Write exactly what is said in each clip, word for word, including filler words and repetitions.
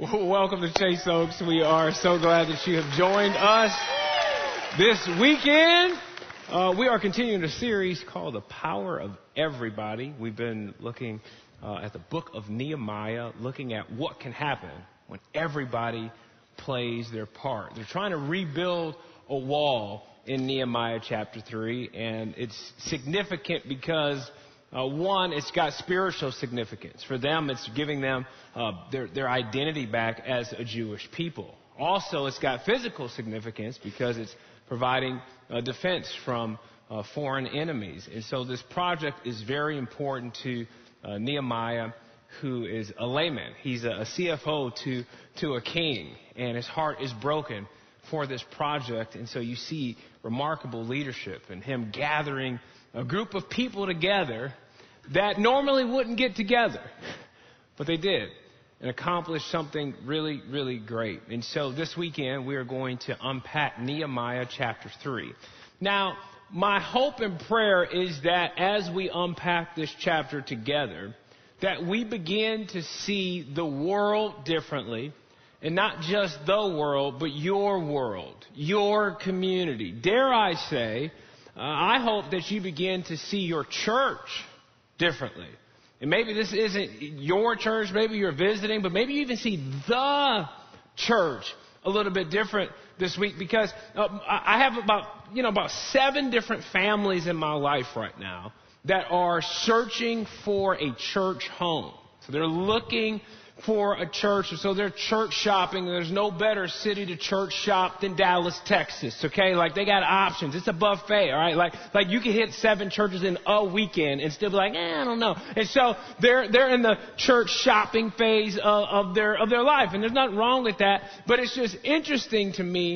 Welcome to Chase Oaks. We are so glad that you have joined us this weekend. Uh, we are continuing a series called The Power of Everybody. We've been looking uh, at the book of Nehemiah, looking at what can happen when everybody plays their part. They're trying to rebuild a wall in Nehemiah chapter three, and it's significant because Uh, one, it's got spiritual significance. For them, it's giving them uh, their, their identity back as a Jewish people. Also, it's got physical significance because it's providing uh, defense from uh, foreign enemies. And so this project is very important to uh, Nehemiah, who is a layman. He's a, a C F O to, to a king, and his heart is broken for this project. And so you see remarkable leadership and him gathering a group of people together that normally wouldn't get together, but they did and accomplished something really, really great. And so this weekend, we are going to unpack Nehemiah chapter three. Now, my hope and prayer is that as we unpack this chapter together, that we begin to see the world differently, and not just the world, but your world, your community. Dare I say, Uh, I hope that you begin to see your church differently. And maybe this isn't your church, maybe you're visiting, but maybe you even see the church a little bit different this week, because uh, I have about, you know, about seven different families in my life right now that are searching for a church home. So they're looking for a church, so they're church shopping. There's no better city to church shop than Dallas, Texas, okay? Like, they got options. It's a buffet, all right? Like, like you can hit seven churches in a weekend and still be like, eh, I don't know. And so they're they're in the church shopping phase of, of their of their life, and there's nothing wrong with that, but it's just interesting to me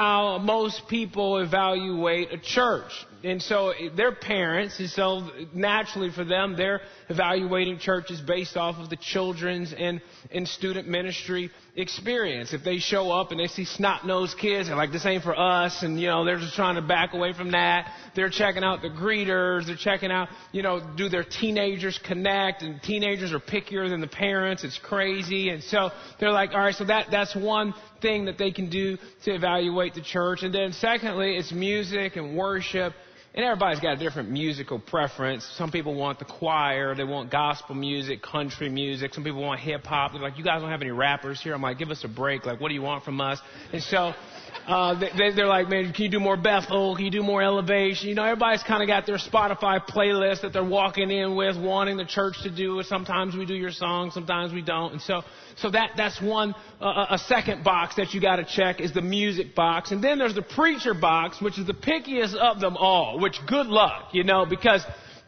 how most people evaluate a church. And so their parents, and so naturally for them, they're evaluating churches based off of the children's and, and student ministry experience. If they show up and they see snot-nosed kids, they're like, this ain't for us, and, you know, they're just trying to back away from that. They're checking out the greeters. They're checking out, you know, do their teenagers connect? And teenagers are pickier than the parents. It's crazy. And so they're like, all right, so that that's one thing that they can do to evaluate the church. And then secondly, it's music and worship. And everybody's got a different musical preference. Some people want the choir. They want gospel music, country music. Some people want hip-hop. They're like, you guys don't have any rappers here? I'm like, give us a break. Like, what do you want from us? And so uh, they, they're like, man, can you do more Bethel? Can you do more Elevation? You know, everybody's kind of got their Spotify playlist that they're walking in with, wanting the church to do. Sometimes we do your song. Sometimes we don't. And so so that that's one. Uh, a second box that you got to check is the music box. And then there's the preacher box, which is the pickiest of them all. Which, good luck, you know, because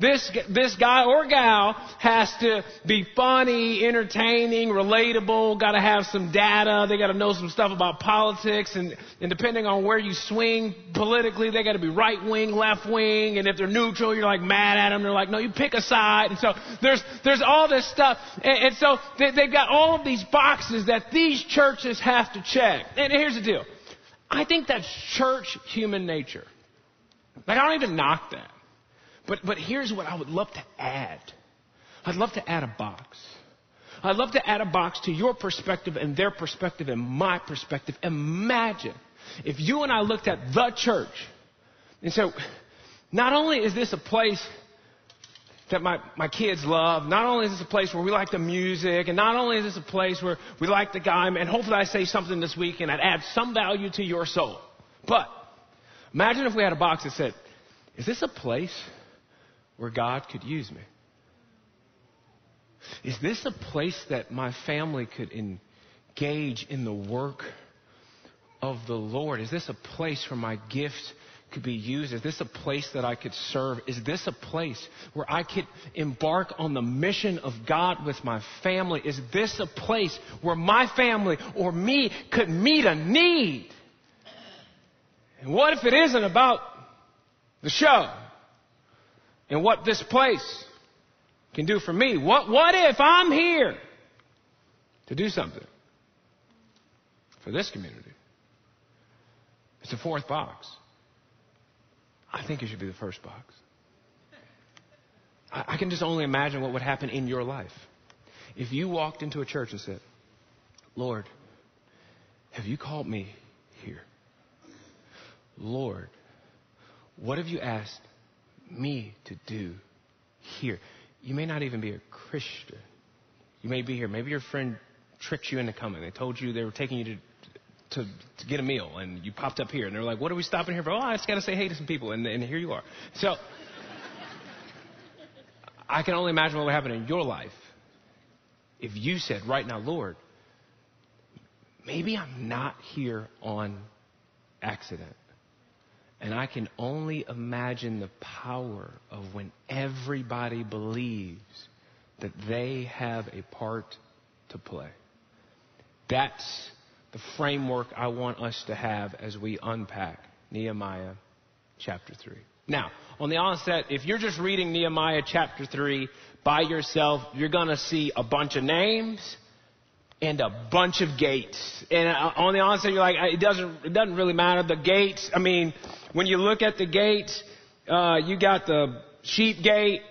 this this guy or gal has to be funny, entertaining, relatable, got to have some data, they got to know some stuff about politics, and, and depending on where you swing politically, they got to be right-wing, left-wing, and if they're neutral, you're like mad at them, they're like, no, you pick a side, and so there's there's all this stuff, and, and so they, they've got all of these boxes that these churches have to check, and here's the deal. I think that's church human nature. Like, I don't even knock that. But but here's what I would love to add. I'd love to add a box. I'd love to add a box to your perspective and their perspective and my perspective. Imagine if you and I looked at the church and said, not only is this a place that my, my kids love, not only is this a place where we like the music, and not only is this a place where we like the guy, and hopefully I say something this week and I'd add some value to your soul. But imagine if we had a box that said, is this a place where God could use me? Is this a place that my family could engage in the work of the Lord? Is this a place where my gift could be used? Is this a place that I could serve? Is this a place where I could embark on the mission of God with my family? Is this a place where my family or me could meet a need? And what if it isn't about the show and what this place can do for me? What, what if I'm here to do something for this community? It's the fourth box. I think it should be the first box. I, I can just only imagine what would happen in your life if you walked into a church and said, Lord, have you called me here? Lord, what have you asked me to do here? You may not even be a Christian. You may be here. Maybe your friend tricked you into coming. They told you they were taking you to to, to get a meal, and you popped up here. And they're like, what are we stopping here for? Oh, I just got to say hey to some people. And, and here you are. So I can only imagine what would happen in your life if you said right now, Lord, maybe I'm not here on accident. And I can only imagine the power of when everybody believes that they have a part to play. That's the framework I want us to have as we unpack Nehemiah chapter three. Now, on the onset, if you're just reading Nehemiah chapter three by yourself, you're going to see a bunch of names and a bunch of gates. And on the onset, you're like, it doesn't, it doesn't really matter. The gates, I mean, when you look at the gates, uh, you got the sheep gate.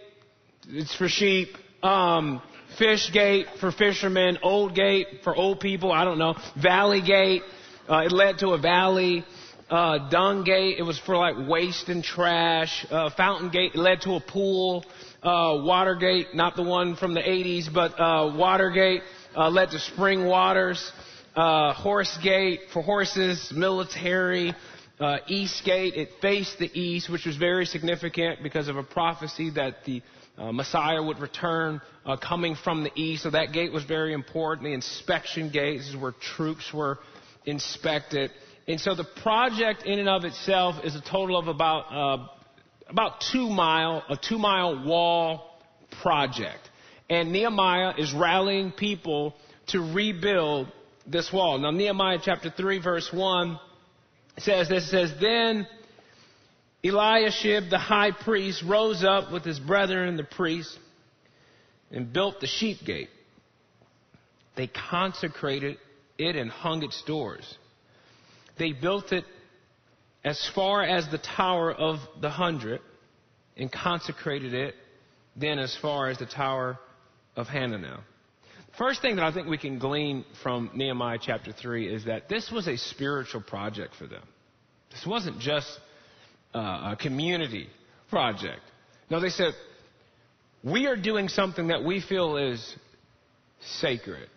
It's for sheep. Um, fish gate for fishermen. Old gate for old people. I don't know. Valley gate. Uh, it led to a valley. Uh, dung gate. It was for like waste and trash. Uh, fountain gate led to a pool. Uh, water gate. Not the one from the eighties, but, uh, water gate. Uh, led to spring waters. Uh, horse gate for horses, military. Uh, east gate, it faced the east, which was very significant because of a prophecy that the uh, Messiah would return uh, coming from the east. So that gate was very important. The inspection gate, this is where troops were inspected. And so the project in and of itself is a total of about uh, about two mile, a two mile wall project. And Nehemiah is rallying people to rebuild this wall. Now, Nehemiah chapter three, verse one says this. It says, then Eliashib, the high priest, rose up with his brethren, the priests, and built the sheep gate. They consecrated it and hung its doors. They built it as far as the Tower of the Hundred and consecrated it then as far as the Tower of Hananiah. First thing that I think we can glean from Nehemiah chapter three is that this was a spiritual project for them. This wasn't just uh, a community project. No, they said, we are doing something that we feel is sacred.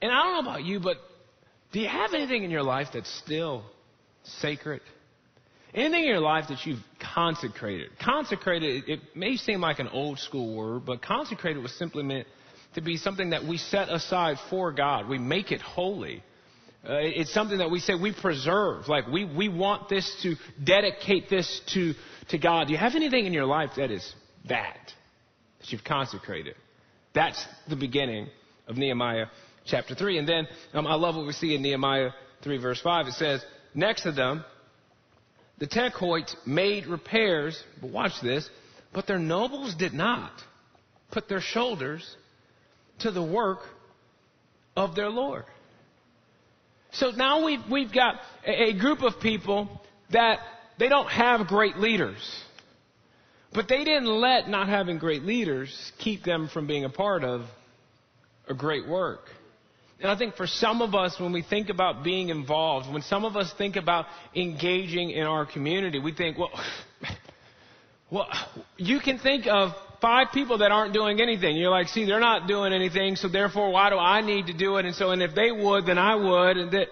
And I don't know about you, but do you have anything in your life that's still sacred? Anything in your life that you've consecrated. Consecrated, it may seem like an old school word, but consecrated was simply meant to be something that we set aside for God. We make it holy. Uh, it's something that we say we preserve. Like we, we want this to dedicate this to, to God. Do you have anything in your life that is that, that you've consecrated? That's the beginning of Nehemiah chapter three. And then um, I love what we see in Nehemiah three, verse five. It says, next to them, the Tenkhoits made repairs, but watch this, but their nobles did not put their shoulders to the work of their Lord. So now we've, we've got a, a group of people that they don't have great leaders, but they didn't let not having great leaders keep them from being a part of a great work. And I think for some of us, when we think about being involved, when some of us think about engaging in our community, we think, well, well, you can think of five people that aren't doing anything. You're like, see, they're not doing anything, so therefore, why do I need to do it? And so, and if they would, then I would. And that,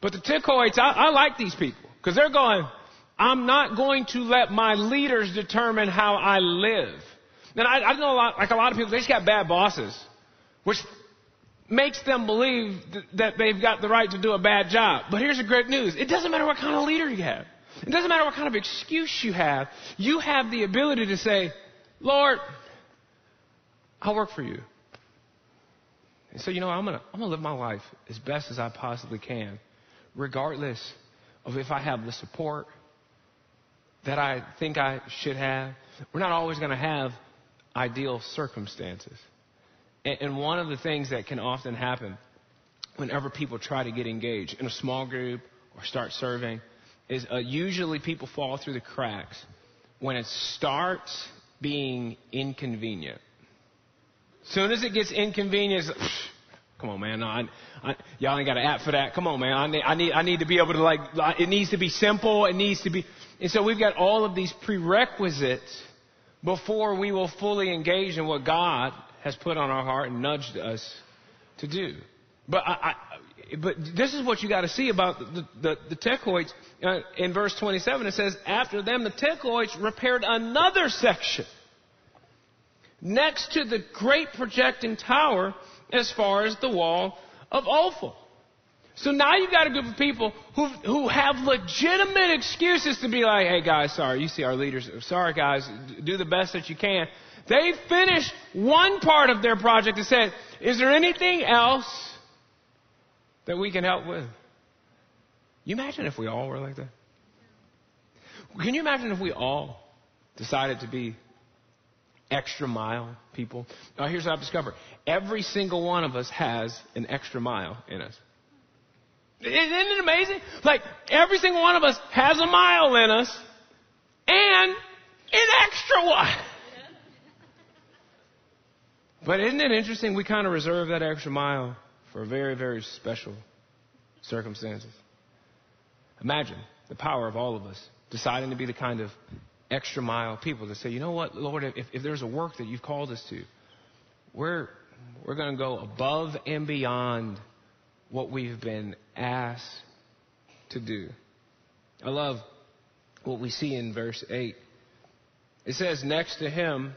but the Tekoites, I, I like these people because they're going, I'm not going to let my leaders determine how I live. And I, I know a lot, like a lot of people, they just got bad bosses, which makes them believe th- that they've got the right to do a bad job. But here's the great news. It doesn't matter what kind of leader you have. It doesn't matter what kind of excuse you have. You have the ability to say, Lord, I'll work for you. And so, you know, I'm going to I'm going to live my life as best as I possibly can, regardless of if I have the support that I think I should have. We're not always going to have ideal circumstances. And one of the things that can often happen whenever people try to get engaged in a small group or start serving is uh, usually people fall through the cracks when it starts being inconvenient. Soon as it gets inconvenient, Come on, man. No, I, I, y'all ain't got an app for that. Come on, man. I need, I need, I need to be able to like, it needs to be simple. It needs to be. And so we've got all of these prerequisites before we will fully engage in what God has put on our heart and nudged us to do. But I, I but this is what you got to see about the, the, the Tekoites. Uh, in verse twenty-seven, it says, after them, the Tekoites repaired another section next to the great projecting tower as far as the wall of Ophel. So now you've got a group of people who who have legitimate excuses to be like, hey, guys, sorry, you see our leaders. Sorry, guys, do the best that you can. They finished one part of their project and said, is there anything else that we can help with? You imagine if we all were like that? Can you imagine if we all decided to be extra mile people? Now, here's what I've discovered. Every single one of us has an extra mile in us. Isn't it amazing? Like, every single one of us has a mile in us and an extra one. But isn't it interesting? We kind of reserve that extra mile for very, very special circumstances. Imagine the power of all of us deciding to be the kind of extra mile people that say, you know what, Lord, if, if there's a work that you've called us to, we're, we're going to go above and beyond what we've been asked to do. I love what we see in verse eight. It says, next to him,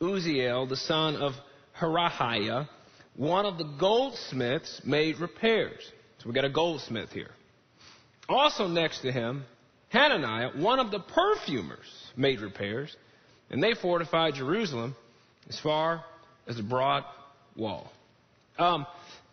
Uziel, the son of Harahiah, one of the goldsmiths, made repairs. So we got a goldsmith here. Also next to him, Hananiah, one of the perfumers, made repairs, and they fortified Jerusalem as far as the broad wall. Um,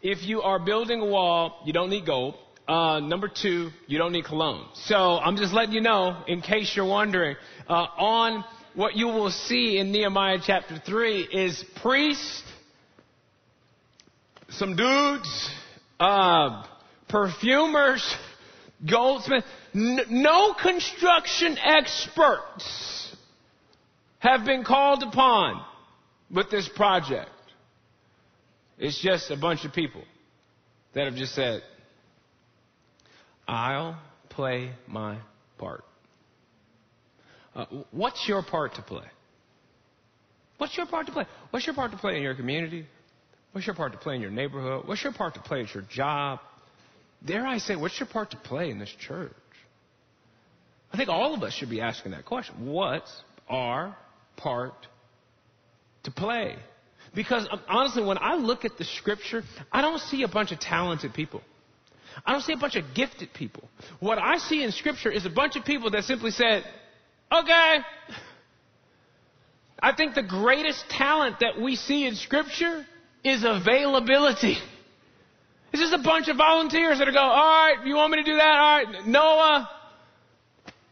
if you are building a wall, you don't need gold. Uh, number two, you don't need cologne. So I'm just letting you know, in case you're wondering, uh, on what you will see in Nehemiah chapter three is priests, some dudes, uh, perfumers, goldsmiths. No construction experts have been called upon with this project. It's just a bunch of people that have just said, I'll play my part. Uh, what's your part to play? What's your part to play? What's your part to play in your community? What's your part to play in your neighborhood? What's your part to play at your job? Dare I say, what's your part to play in this church? I think all of us should be asking that question. What's our part to play? Because honestly, when I look at the scripture, I don't see a bunch of talented people. I don't see a bunch of gifted people. What I see in scripture is a bunch of people that simply said, okay. I think the greatest talent that we see in scripture is availability. It's just a bunch of volunteers that are going, all right, you want me to do that? All right, Noah,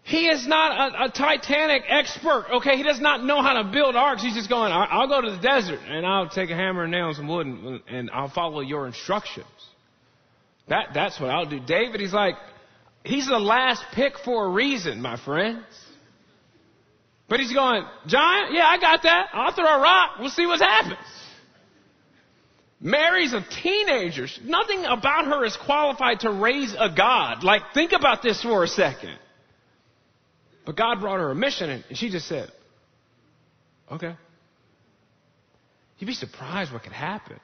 he is not a, a Titanic expert, okay? He does not know how to build arcs. He's just going, I'll, I'll go to the desert, and I'll take a hammer and nail and some wood, and, and I'll follow your instructions. That, that's what I'll do. David, he's like, he's the last pick for a reason, my friends. But he's going, giant, yeah, I got that. I'll throw a rock. We'll see what happens. Mary's a teenager. Nothing about her is qualified to raise a god. Like, think about this for a second. But God brought her a mission, and she just said, okay. You'd be surprised what could happen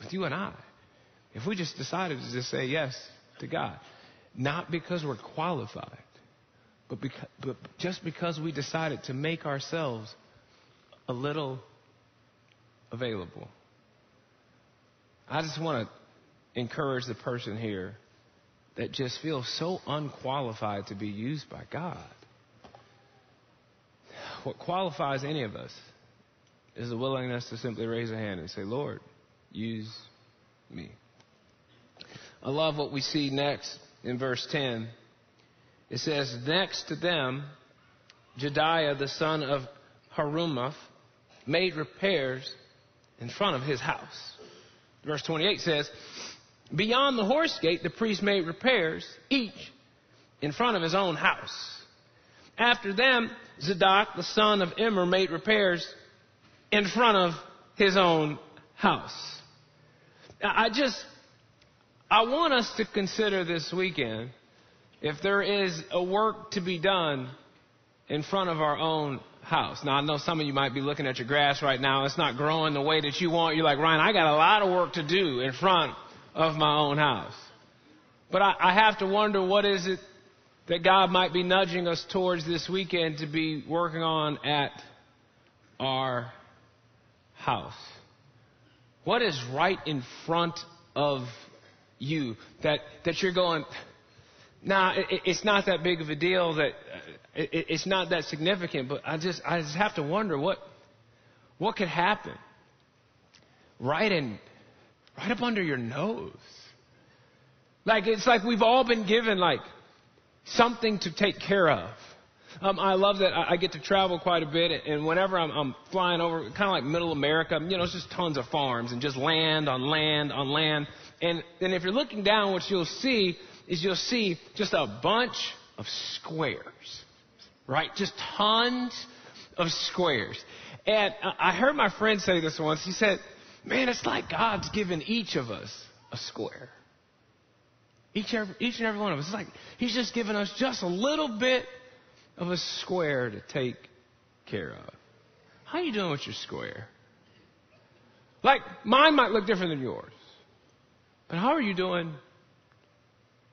with you and I if we just decided to just say yes to God. Not because we're qualified, but, because, but just because we decided to make ourselves a little available. I just want to encourage the person here that just feels so unqualified to be used by God. What qualifies any of us is the willingness to simply raise a hand and say, Lord, use me. I love what we see next in verse ten. It says, next to them, Jedediah, the son of Harumath, made repairs in front of his house. Verse twenty-eight says, beyond the horse gate, the priest made repairs, each in front of his own house. After them, Zadok, the son of Immer, made repairs in front of his own house. I just, I want us to consider this weekend, if there is a work to be done in front of our own house. Now, I know some of you might be looking at your grass right now. It's not growing the way that you want. You're like, Ryan, I got a lot of work to do in front of my own house. But I, I have to wonder, what is it that God might be nudging us towards this weekend to be working on at our house? What is right in front of you that, that you're going, nah, it, it's not that big of a deal, that it, it's not that significant, but I just, I just have to wonder what, what could happen right in, right up under your nose. Like, it's like we've all been given like something to take care of. Um, I love that I get to travel quite a bit, and whenever I'm, I'm flying over, kind of like middle America, you know, it's just tons of farms and just land on land on land. And then if you're looking down, what you'll see is you'll see just a bunch of squares, right? Just tons of squares. And I heard my friend say this once. He said, man, it's like God's given each of us a square. Each, every, each and every one of us. It's like he's just given us just a little bit of a square to take care of. How you doing with your square? Like, mine might look different than yours. But how are you doing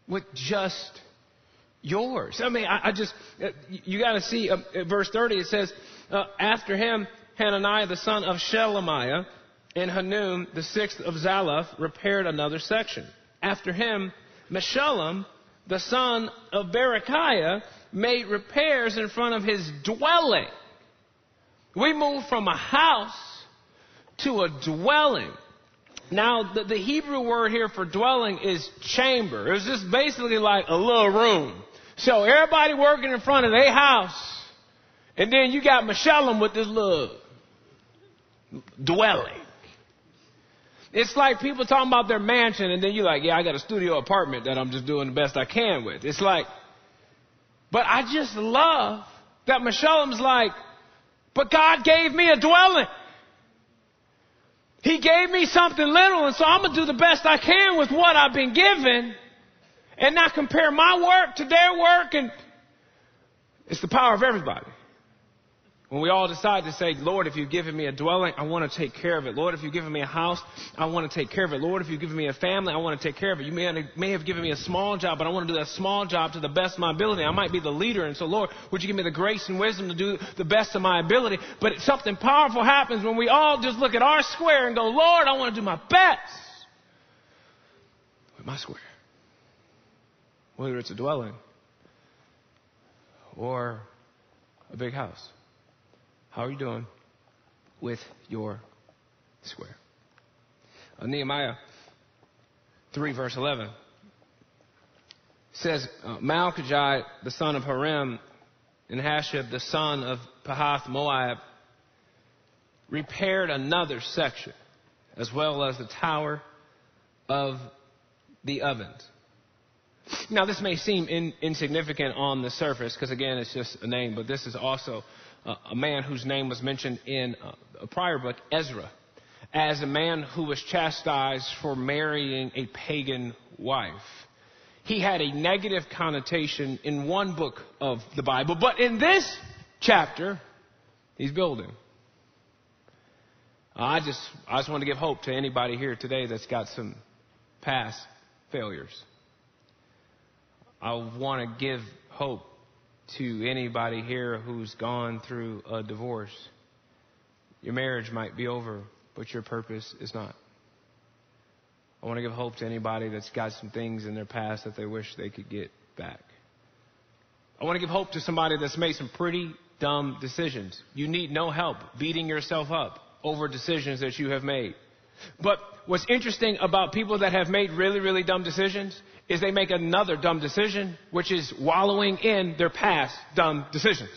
with just yours? I mean, I, I just, you got to see, uh, verse thirty, it says, uh, after him, Hananiah, the son of Shelemiah, and Hanun, the sixth of Zalaph, repaired another section. After him, Meshullam, the son of Berechiah, made repairs in front of his dwelling. We move from a house to a dwelling. Now, the, the Hebrew word here for dwelling is chamber. It was just basically like a little room. So everybody working in front of their house, and then you got Meshullam with this little dwelling. It's like people talking about their mansion, and then you're like, yeah, I got a studio apartment that I'm just doing the best I can with. It's like, but I just love that Meshullam's like, but God gave me a dwelling. He gave me something little, and so I'm going to do the best I can with what I've been given and not compare my work to their work. And it's the power of everybody. When we all decide to say, Lord, if you've given me a dwelling, I want to take care of it. Lord, if you've given me a house, I want to take care of it. Lord, if you've given me a family, I want to take care of it. You may have given me a small job, but I want to do that small job to the best of my ability. I might be the leader, and so, Lord, would you give me the grace and wisdom to do the best of my ability? But something powerful happens when we all just look at our square and go, Lord, I want to do my best with my square. Whether it's a dwelling or a big house. How are you doing with your square? Uh, Nehemiah three, verse eleven says, uh, Malchijah, the son of Harim, and Hashab, the son of Pahath Moab, repaired another section, as well as the Tower of the Ovens. Now, this may seem in, insignificant on the surface, because, again, it's just a name, but this is also Uh, a man whose name was mentioned in uh, a prior book, Ezra, as a man who was chastised for marrying a pagan wife. He had a negative connotation in one book of the Bible, but in this chapter, he's building. Uh, I just, I just want to give hope to anybody here today that's got some past failures. I want to give hope to anybody here who's gone through a divorce. Your marriage might be over, but your purpose is not. I want to give hope to anybody that's got some things in their past that they wish they could get back. I want to give hope to somebody that's made some pretty dumb decisions. You need no help beating yourself up over decisions that you have made. But what's interesting about people that have made really, really dumb decisions is they make another dumb decision, which is wallowing in their past dumb decisions.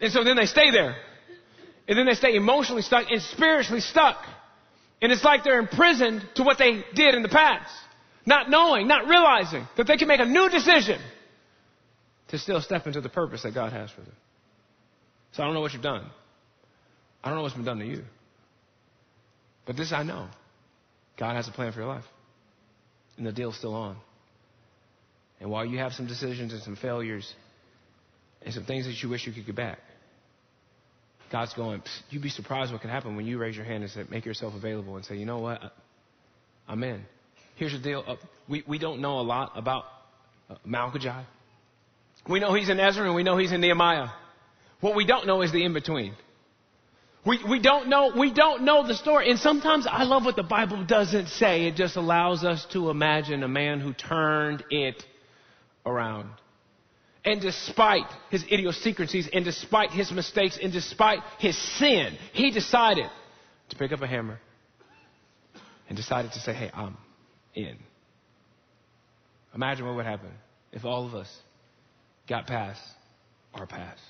And so then they stay there. And then they stay emotionally stuck and spiritually stuck. And it's like they're imprisoned to what they did in the past, not knowing, not realizing that they can make a new decision to still step into the purpose that God has for them. So I don't know what you've done. I don't know what's been done to you. But this I know. God has a plan for your life. And the deal's still on. And while you have some decisions and some failures and some things that you wish you could get back, God's going, you'd be surprised what can happen when you raise your hand and say, make yourself available and say, you know what? I'm in. Here's the deal. Uh, we, we don't know a lot about uh, Malchijah. We know he's in Ezra and we know he's in Nehemiah. What we don't know is the in-between. We, we don't know, we don't know the story. And sometimes I love what the Bible doesn't say. It just allows us to imagine a man who turned it around. And despite his idiosyncrasies and despite his mistakes and despite his sin, he decided to pick up a hammer and decided to say, hey, I'm in. Imagine what would happen if all of us got past our past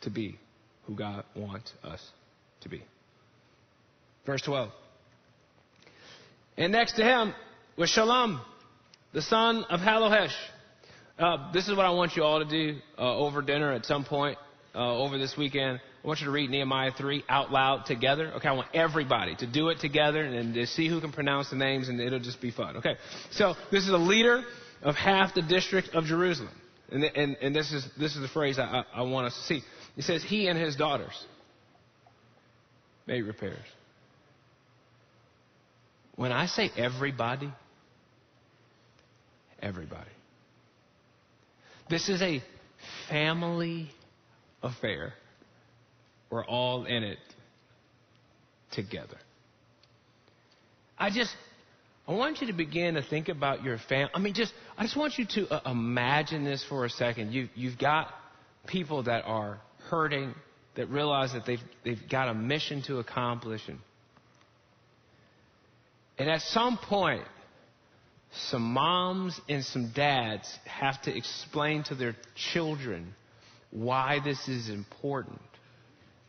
to be who God wants us to be. Verse twelve. And next to him was Shalom, the son of Halohesh. Uh, this is what I want you all to do uh, over dinner at some point uh, over this weekend. I want you to read Nehemiah three out loud together. Okay, I want everybody to do it together and to see who can pronounce the names, and it'll just be fun. Okay, so this is a leader of half the district of Jerusalem. And, and, and this is this is the phrase I, I, I want us to see. It says, he and his daughters made repairs. When I say everybody, everybody. This is a family affair. We're all in it together. I just, I want you to begin to think about your family. I mean, just, I just want you to uh, imagine this for a second. You, you've got people that are hurting, that realize that they've, they've got a mission to accomplish. And, and at some point, some moms and some dads have to explain to their children why this is important.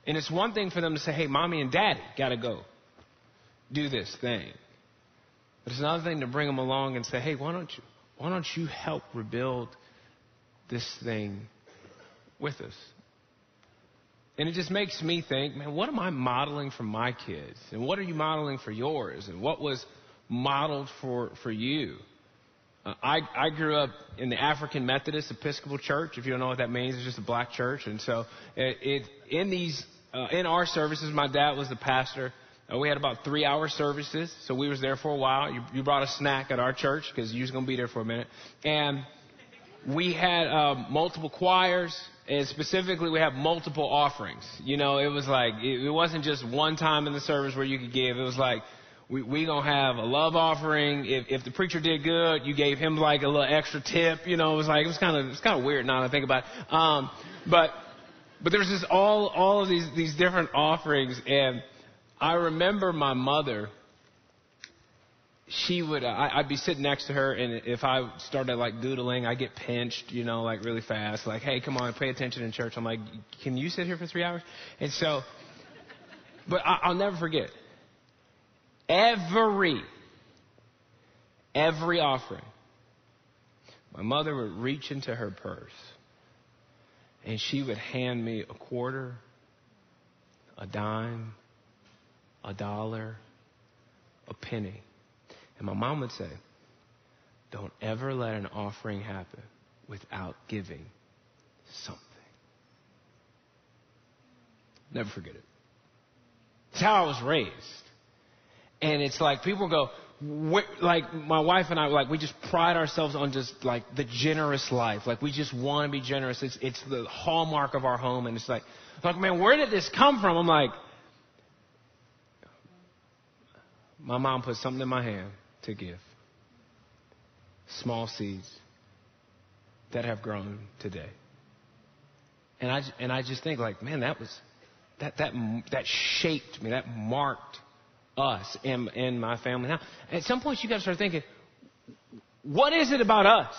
And it's one thing for them to say, hey, mommy and daddy got to go do this thing. But it's another thing to bring them along and say, hey, why don't you, why don't you help rebuild this thing with us? And it just makes me think, man, what am I modeling for my kids? And what are you modeling for yours? And what was modeled for, for you? Uh, I, I grew up in the African Methodist Episcopal Church. If you don't know what that means, it's just a black church. And so it, it in these uh, in our services, my dad was the pastor. Uh, we had about three-hour services, so we was there for a while. You, you brought a snack at our church because you was going to be there for a minute. And we had um, multiple choirs, and specifically we had multiple offerings. You know, it was like it, it wasn't just one time in the service where you could give. It was like, we we gonna have a love offering. If if the preacher did good, you gave him like a little extra tip. You know, it was like it was kind of it's kind of weird now that I think about it. Um, but but there's just all all of these these different offerings, and I remember my mother. She would I, I'd be sitting next to her, and if I started like doodling, I get pinched, you know, like really fast. Like, hey, come on, pay attention in church. I'm like, can you sit here for three hours? And so, but I, I'll never forget. Every, every offering, my mother would reach into her purse and she would hand me a quarter, a dime, a dollar, a penny. And my mom would say, don't ever let an offering happen without giving something. Never forget it. It's how I was raised. And it's like people go, like my wife and I, like we just pride ourselves on just like the generous life. Like we just want to be generous. It's it's the hallmark of our home. And it's like, like man, where did this come from? I'm like, my mom put something in my hand to give. Small seeds that have grown today. And I and I just think like, man, that was that that that shaped me. That marked us and, and my family. Now, at some point, you got to start thinking, what is it about us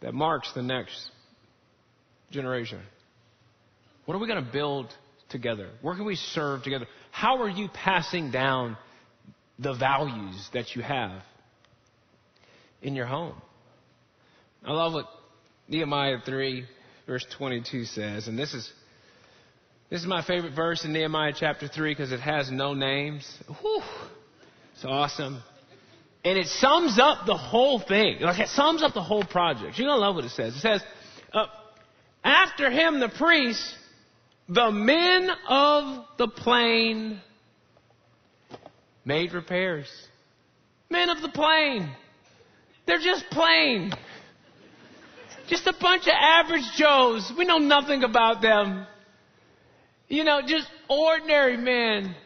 that marks the next generation? What are we going to build together? Where can we serve together? How are you passing down the values that you have in your home? I love what Nehemiah three, verse twenty-two says, and this is This is my favorite verse in Nehemiah chapter three because it has no names. Whew. It's awesome. And it sums up the whole thing. Like, it sums up the whole project. You're going to love what it says. It says, uh, after him, the priests, the men of the plain made repairs. Men of the plain. They're just plain. Just a bunch of average Joes. We know nothing about them. You know, just ordinary men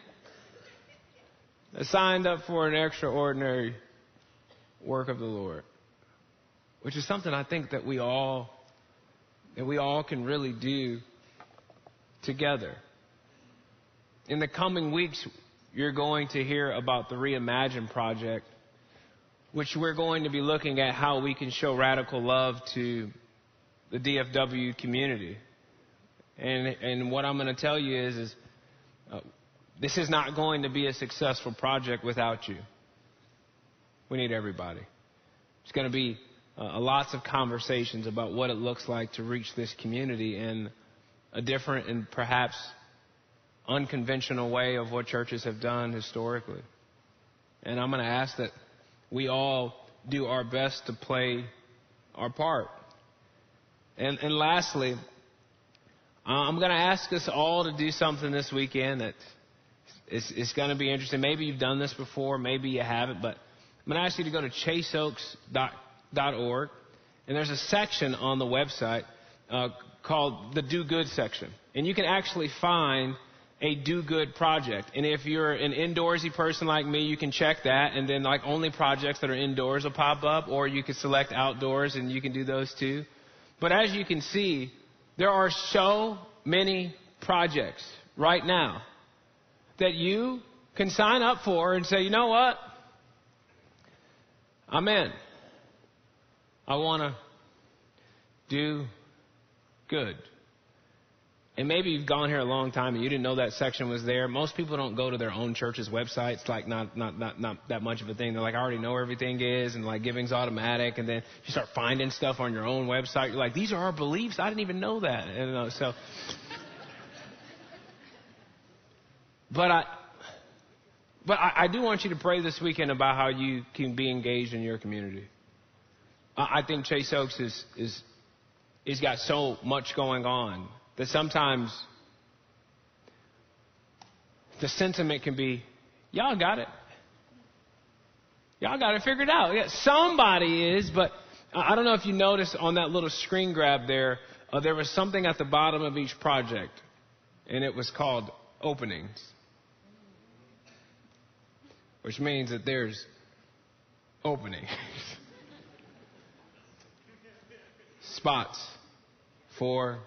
that signed up for an extraordinary work of the Lord, which is something I think that we all that we all can really do together. In the coming weeks, you're going to hear about the Reimagine Project, which we're going to be looking at how we can show radical love to the D F W community. And and what I'm going to tell you is, is uh, this is not going to be a successful project without you. We need everybody. It's going to be uh, lots of conversations about what it looks like to reach this community in a different and perhaps unconventional way of what churches have done historically. And I'm going to ask that we all do our best to play our part. And and lastly, I'm going to ask us all to do something this weekend that is, is going to be interesting. Maybe you've done this before, maybe you haven't, but I'm going to ask you to go to chase oaks dot org, and there's a section on the website uh, called the Do Good section, and you can actually find a do-good project. And if you're an indoorsy person like me, you can check that, and then like only projects that are indoors will pop up, or you can select outdoors and you can do those too. But as you can see, there are so many projects right now that you can sign up for and say, you know what? I'm in. I want to do good. And maybe you've gone here a long time and you didn't know that section was there. Most people don't go to their own church's website. It's like not, not, not, not that much of a thing. They're like, I already know where everything is, and like giving's automatic. And then you start finding stuff on your own website. You're like, these are our beliefs. I didn't even know that. And uh, so, but I, but I, I do want you to pray this weekend about how you can be engaged in your community. I, I think Chase Oaks is, is, he's got so much going on that sometimes the sentiment can be, y'all got it. Y'all got it figured out. Yeah, somebody is, but I don't know if you noticed on that little screen grab there, uh, there was something at the bottom of each project, and it was called openings, which means that there's openings, spots for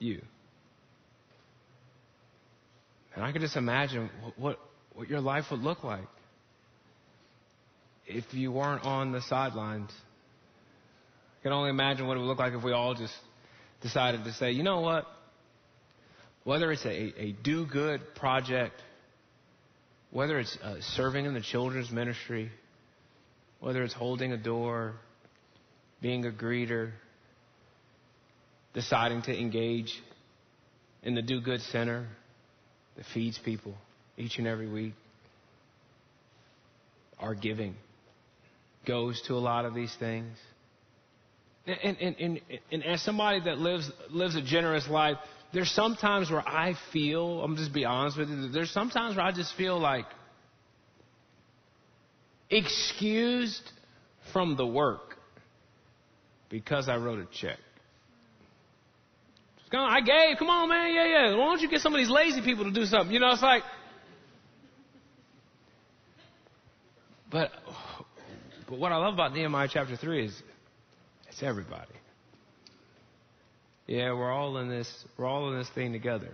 you. And I can just imagine what, what what your life would look like if you weren't on the sidelines. I can only imagine what it would look like if we all just decided to say, you know what? Whether it's a, a do-good project, whether it's uh, serving in the children's ministry, whether it's holding a door, being a greeter, deciding to engage in the Do Good Center that feeds people each and every week. Our giving goes to a lot of these things. And, and, and, and as somebody that lives lives a generous life, there's sometimes where I feel, I'm just be honest with you, there's sometimes where I just feel like excused from the work because I wrote a check. I gave. Come on, man. Yeah, yeah. Why don't you get some of these lazy people to do something? You know, it's like. But, but what I love about Nehemiah chapter three is it's everybody. Yeah, we're all in this. We're all in this thing together.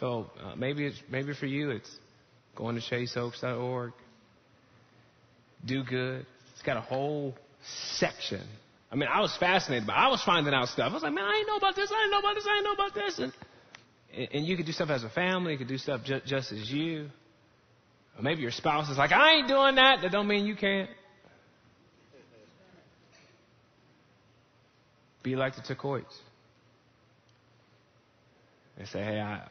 So uh, maybe it's maybe for you it's going to chase oaks dot org. Do good. It's got a whole section. I mean, I was fascinated by it. I was finding out stuff. I was like, man, I didn't know about this. I didn't know about this. I didn't know about this. And, and you could do stuff as a family. You could do stuff just, just as you. Or maybe your spouse is like, I ain't doing that. That don't mean you can't. Be like the Tekoites. They say, hey, I,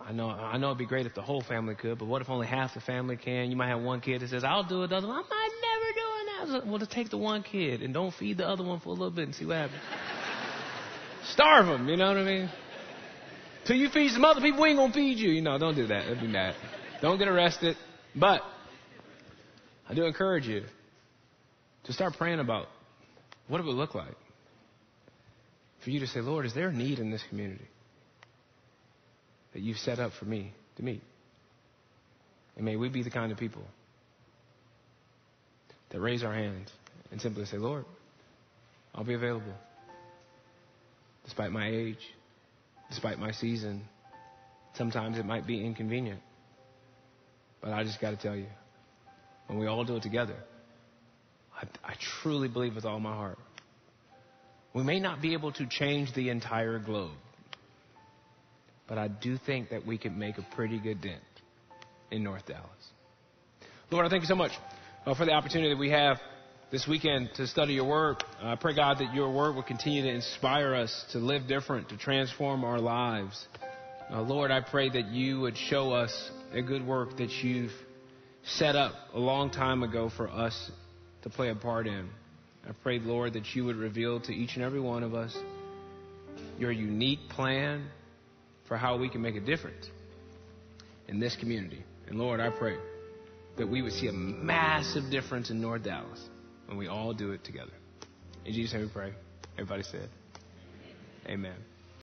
I know, I know it'd be great if the whole family could, but what if only half the family can? You might have one kid that says, I'll do it. The other one, I'm not never doing that. Well, just take the one kid and don't feed the other one for a little bit and see what happens. Starve them, you know what I mean? Till you feed some other people, we ain't going to feed you. You know, don't do that. Don't do that. Don't get arrested. But I do encourage you to start praying about what it would look like for you to say, Lord, is there a need in this community that you've set up for me to meet? And may we be the kind of people that raise our hands and simply say, Lord, I'll be available. Despite my age, despite my season, sometimes it might be inconvenient. But I just got to tell you, when we all do it together, I, I truly believe with all my heart, we may not be able to change the entire globe. But I do think that we can make a pretty good dent in North Dallas. Lord, I thank you so much uh, for the opportunity that we have this weekend to study your word. Uh, I pray, God, that your word will continue to inspire us to live different, to transform our lives. Uh, Lord, I pray that you would show us a good work that you've set up a long time ago for us to play a part in. I pray, Lord, that you would reveal to each and every one of us your unique plan for how we can make a difference in this community. And Lord, I pray that we would see a massive difference in North Dallas when we all do it together. In Jesus' name we pray. Everybody said, amen.